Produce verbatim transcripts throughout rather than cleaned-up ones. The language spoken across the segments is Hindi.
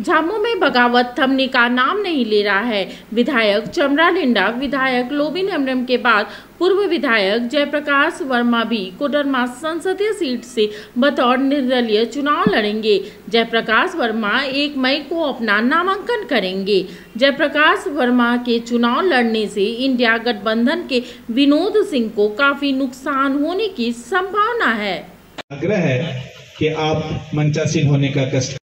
झामुमो में बगावत थमने का नाम नहीं ले रहा है। विधायक चमरालिंडा विधायक लोबिन अम्रम के बाद पूर्व विधायक जयप्रकाश वर्मा भी कोडरमा संसदीय सीट से बतौर निर्दलीय चुनाव लड़ेंगे। जयप्रकाश वर्मा एक मई को अपना नामांकन करेंगे। जयप्रकाश वर्मा के चुनाव लड़ने से इंडिया गठबंधन के विनोद सिंह को काफी नुकसान होने की संभावना है। आग्रह है कि आप मंचासीन होने का कष्ट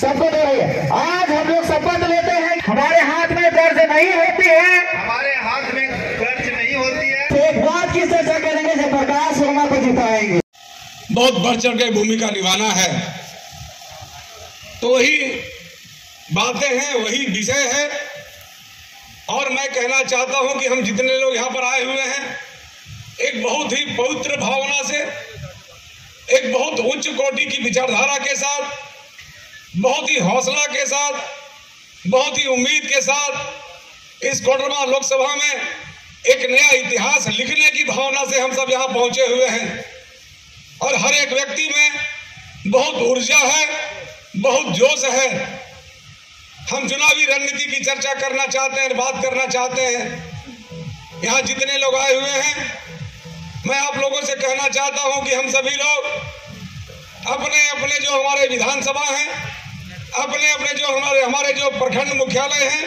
सबको दे रही है। आज हम लोग शपथ लेते हैं हमारे हाथ में कर्ज नहीं होती है, हमारे हाथ में कर्ज नहीं होती है। एक बात की चर्चा करेंगे, जयप्रकाश वर्मा को जिताएंगे। बहुत बढ़ चढ़ के भूमिका निभाना है, तो वही बातें हैं, वही विषय है। और मैं कहना चाहता हूं कि हम जितने लोग यहाँ पर आए हुए हैं, एक बहुत ही पवित्र भावना से, एक बहुत उच्च कोटि की विचारधारा के साथ, बहुत ही हौसला के साथ, बहुत ही उम्मीद के साथ इस कोडरमा लोकसभा में एक नया इतिहास लिखने की भावना से हम सब यहाँ पहुंचे हुए हैं। और हर एक व्यक्ति में बहुत ऊर्जा है, बहुत जोश है। हम चुनावी रणनीति की चर्चा करना चाहते हैं, बात करना चाहते हैं। यहाँ जितने लोग आए हुए हैं, मैं आप लोगों से कहना चाहता हूँ कि हम सभी लोग अपने अपने जो हमारे विधानसभा हैं, अपने अपने जो हमारे हमारे जो प्रखंड मुख्यालय हैं,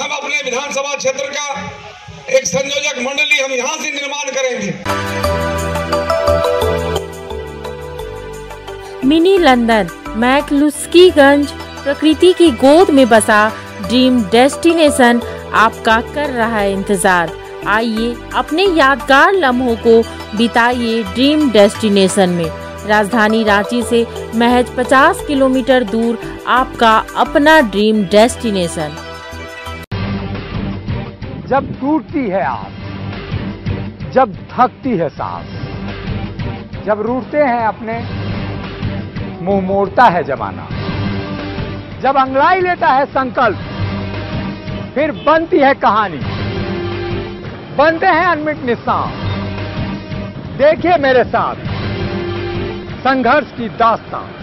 हम अपने विधानसभा क्षेत्र का एक संयोजक मंडली हम यहाँ से निर्माण करेंगे। मिनी लंदन, मैक लुस्कीगंज, प्रकृति की गोद में बसा ड्रीम डेस्टिनेशन आपका कर रहा है इंतजार। आइए अपने यादगार लम्हों को बिताइए ड्रीम डेस्टिनेशन में। राजधानी रांची से महज पचास किलोमीटर दूर आपका अपना ड्रीम डेस्टिनेशन। जब टूटती है आस, जब थकती है सांस, जब रूठते हैं अपने, मुंह मोड़ता है जमाना, जब अंगड़ाई लेता है संकल्प, फिर बनती है कहानी, बनते हैं अनमिट निशान। देखिए मेरे साथ संघर्ष की दास्तान।